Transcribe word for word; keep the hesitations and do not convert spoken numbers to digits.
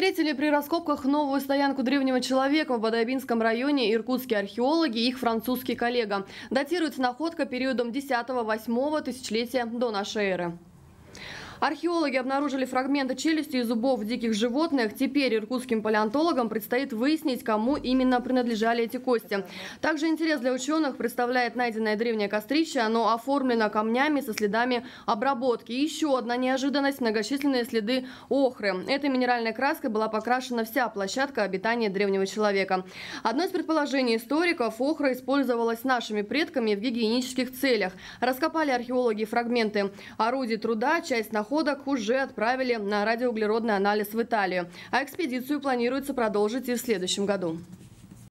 Встретили при раскопках новую стоянку древнего человека в Бодайбинском районе иркутские археологи и их французский коллега. Датируется находка периодом десятого-восьмого тысячелетия до нашей эры. Археологи обнаружили фрагменты челюсти и зубов диких животных. Теперь иркутским палеонтологам предстоит выяснить, кому именно принадлежали эти кости. Также интерес для ученых представляет найденное древнее кострище. Оно оформлено камнями со следами обработки. И еще одна неожиданность – многочисленные следы охры. Этой минеральной краской была покрашена вся площадка обитания древнего человека. Одно из предположений историков – охра использовалась нашими предками в гигиенических целях. Раскопали археологи фрагменты орудий труда, часть находок. Находок уже отправили на радиоуглеродный анализ в Италию, а экспедицию планируется продолжить и в следующем году.